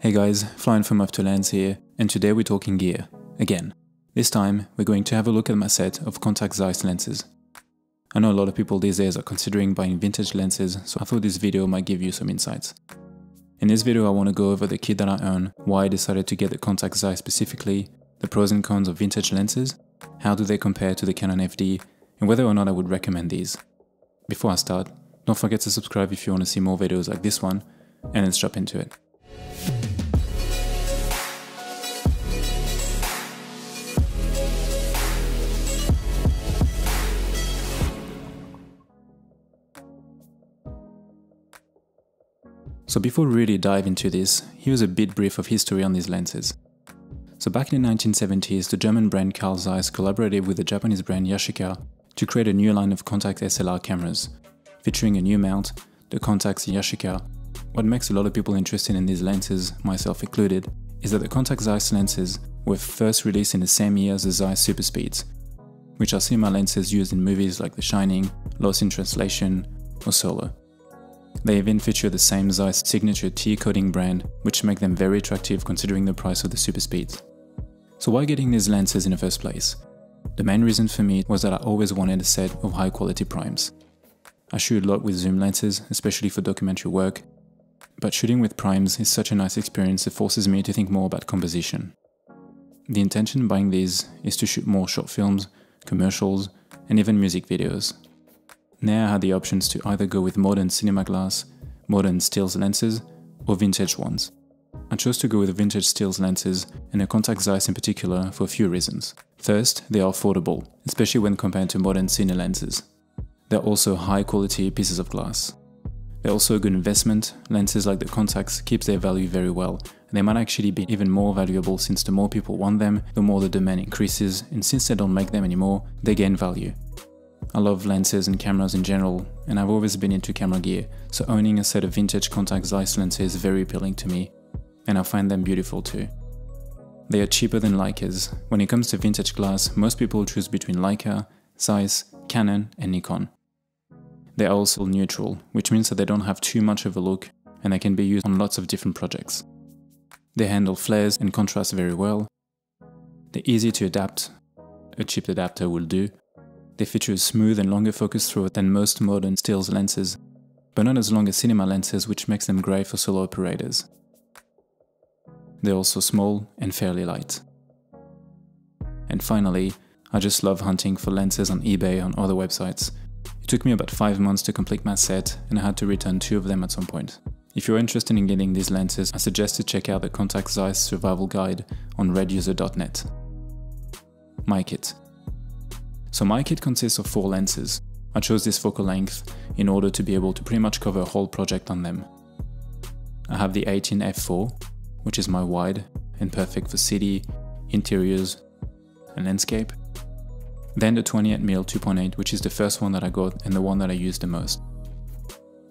Hey guys, Florent from Of Two Lands here, and today we're talking gear, again. This time, we're going to have a look at my set of Contax Zeiss lenses. I know a lot of people these days are considering buying vintage lenses, so I thought this video might give you some insights. In this video, I want to go over the kit that I own, why I decided to get the Contax Zeiss specifically, the pros and cons of vintage lenses, how do they compare to the Canon FD, and whether or not I would recommend these. Before I start, don't forget to subscribe if you want to see more videos like this one, and let's jump into it. So before we really dive into this, here's a bit brief of history on these lenses. So back in the 1970s, the German brand Carl Zeiss collaborated with the Japanese brand Yashica to create a new line of Contax SLR cameras, featuring a new mount, the Contax Yashica. What makes a lot of people interested in these lenses, myself included, is that the Contax Zeiss lenses were first released in the same year as the Zeiss Superspeeds, which are Sigma lenses used in movies like The Shining, Lost in Translation, or Solo. They even feature the same Zeiss signature T-coating brand, which make them very attractive considering the price of the Superspeeds. So why getting these lenses in the first place? The main reason for me was that I always wanted a set of high quality primes. I shoot a lot with zoom lenses, especially for documentary work, but shooting with primes is such a nice experience that forces me to think more about composition. The intention of buying these is to shoot more short films, commercials, and even music videos. Now I had the options to either go with modern cinema glass, modern stills lenses, or vintage ones. I chose to go with the vintage stills lenses and the Contax Zeiss in particular for a few reasons. First, they are affordable, especially when compared to modern cine lenses. They're also high quality pieces of glass. They're also a good investment. Lenses like the Contax keep their value very well, and they might actually be even more valuable since the more people want them, the more the demand increases, and since they don't make them anymore, they gain value. I love lenses and cameras in general, and I've always been into camera gear, so owning a set of vintage Contax Zeiss lenses is very appealing to me, and I find them beautiful too. They are cheaper than Leicas. When it comes to vintage glass, most people choose between Leica, Zeiss, Canon and Nikon. They are also neutral, which means that they don't have too much of a look, and they can be used on lots of different projects. They handle flares and contrast very well. They're easy to adapt, a cheap adapter will do. They feature a smooth and longer focus throw than most modern stills lenses, but not as long as cinema lenses, which makes them great for solo operators. They're also small and fairly light. And finally, I just love hunting for lenses on eBay and other websites. It took me about 5 months to complete my set, and I had to return 2 of them at some point. If you're interested in getting these lenses, I suggest to check out the Contax Zeiss Survival Guide on RedUser.net. My kit. So my kit consists of 4 lenses. I chose this focal length in order to be able to pretty much cover a whole project on them. I have the 18 f4, which is my wide and perfect for city, interiors and landscape. Then the 28mm 2.8, which is the first one that I got and the one that I use the most.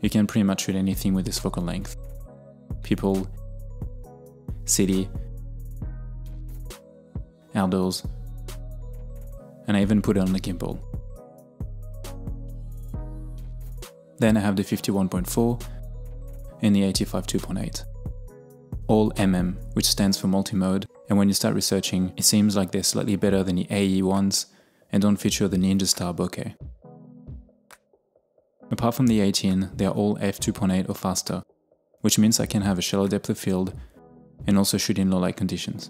You can pretty much shoot anything with this focal length. People, city, outdoors, and I even put it on the gimbal. Then I have the 51.4 and the 85 2.8. All MM, which stands for multi-mode, and when you start researching, it seems like they're slightly better than the AE ones and don't feature the Ninja Star bokeh. Apart from the 18, they are all f 2.8 or faster, which means I can have a shallow depth of field and also shoot in low light conditions.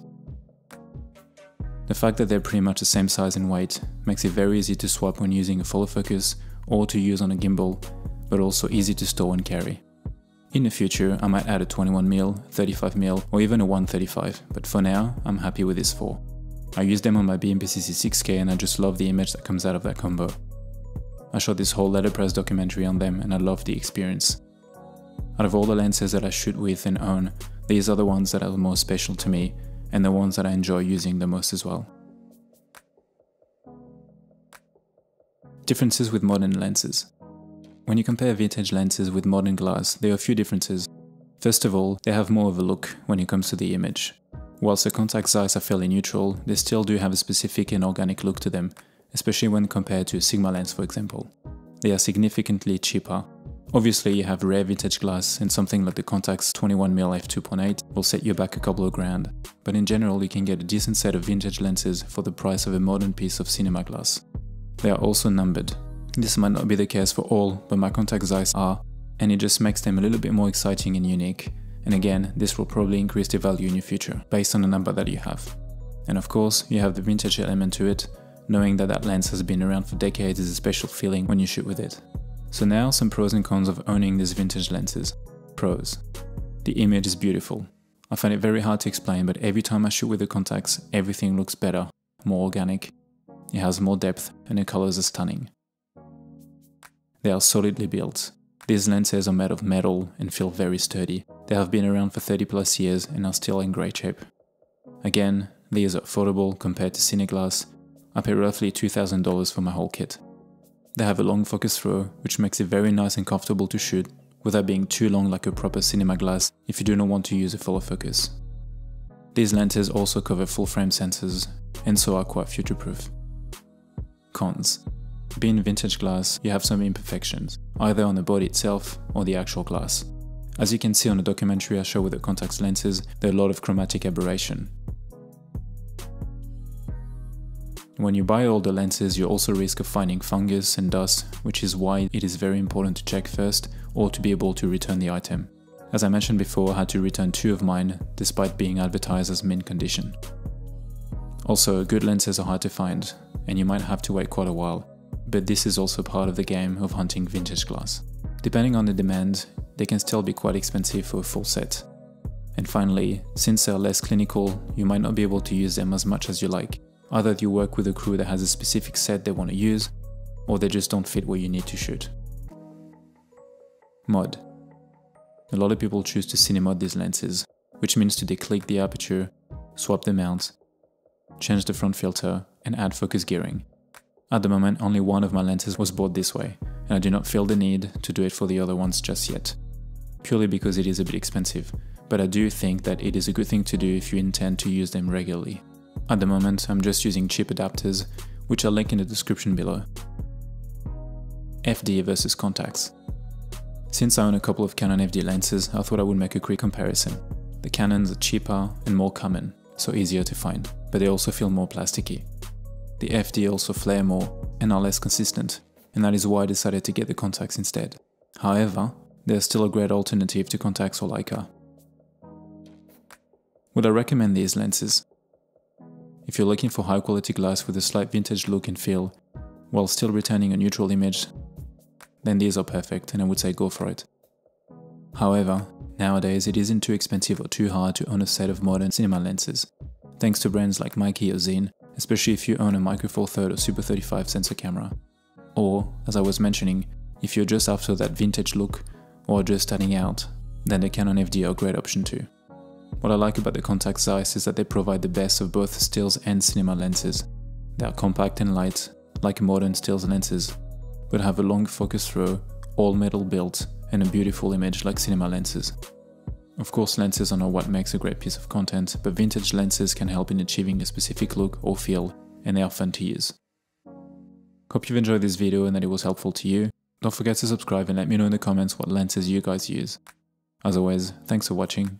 The fact that they're pretty much the same size and weight makes it very easy to swap when using a follow focus or to use on a gimbal, but also easy to store and carry. In the future, I might add a 21mm, 35mm or even a 135, but for now, I'm happy with these 4. I used them on my BMPCC 6K and I just love the image that comes out of that combo. I shot this whole letterpress documentary on them and I love the experience. Out of all the lenses that I shoot with and own, these are the ones that are the most special to me, and the ones that I enjoy using the most as well. Differences with modern lenses. When you compare vintage lenses with modern glass, there are a few differences. First of all, they have more of a look when it comes to the image. Whilst the Contax Zeiss are fairly neutral, they still do have a specific and organic look to them, especially when compared to a Sigma lens for example. They are significantly cheaper, Obviously you have rare vintage glass, and something like the Contax 21mm f2.8 will set you back a couple of grand, but in general you can get a decent set of vintage lenses for the price of a modern piece of cinema glass. They are also numbered. This might not be the case for all, but my Contax Zeiss are, and it just makes them a little bit more exciting and unique, and again this will probably increase the value in your future based on the number that you have. And of course you have the vintage element to it. Knowing that that lens has been around for decades is a special feeling when you shoot with it. So now some pros and cons of owning these vintage lenses. Pros. The image is beautiful. I find it very hard to explain, but every time I shoot with the Contax, everything looks better, more organic. It has more depth and the colors are stunning. They are solidly built. These lenses are made of metal and feel very sturdy. They have been around for 30+ years and are still in great shape. Again, these are affordable compared to Cineglass. I paid roughly $2,000 for my whole kit. They have a long focus throw, which makes it very nice and comfortable to shoot, without being too long like a proper cinema glass if you do not want to use a follow focus. These lenses also cover full frame sensors, and so are quite future proof. Cons. Being vintage glass, you have some imperfections, either on the body itself or the actual glass. As you can see on the documentary I show with the Contax lenses, there are a lot of chromatic aberration. When you buy older lenses, you also risk of finding fungus and dust, which is why it is very important to check first or to be able to return the item. As I mentioned before, I had to return 2 of mine despite being advertised as mint condition. Also, good lenses are hard to find and you might have to wait quite a while, but this is also part of the game of hunting vintage glass. Depending on the demand, they can still be quite expensive for a full set. And finally, since they are less clinical, you might not be able to use them as much as you like. Either you work with a crew that has a specific set they want to use, or they just don't fit where you need to shoot. Mod. A lot of people choose to cinemod these lenses, which means to declick the aperture, swap the mount, change the front filter, and add focus gearing. At the moment, only one of my lenses was bought this way, and I do not feel the need to do it for the other ones just yet, purely because it is a bit expensive, but I do think that it is a good thing to do if you intend to use them regularly. At the moment, I'm just using cheap adapters, which I'll link in the description below. FD versus Contax. Since I own a couple of Canon FD lenses, I thought I would make a quick comparison. The Canons are cheaper and more common, so easier to find, but they also feel more plasticky. The FD also flare more and are less consistent, and that is why I decided to get the Contax instead. However, they are still a great alternative to Contax or Leica. Would I recommend these lenses? If you're looking for high quality glass with a slight vintage look and feel, while still retaining a neutral image, then these are perfect and I would say go for it. However, nowadays it isn't too expensive or too hard to own a set of modern cinema lenses, thanks to brands like Mikey or Zine, especially if you own a Micro Four Thirds or Super 35 sensor camera. Or, as I was mentioning, if you're just after that vintage look or just starting out, then the Canon FD are a great option too. What I like about the Contax Zeiss is that they provide the best of both stills and cinema lenses. They are compact and light, like modern stills lenses, but have a long focus throw, all metal built, and a beautiful image like cinema lenses. Of course, lenses are not what makes a great piece of content, but vintage lenses can help in achieving a specific look or feel, and they are fun to use. Hope you've enjoyed this video and that it was helpful to you. Don't forget to subscribe and let me know in the comments what lenses you guys use. As always, thanks for watching,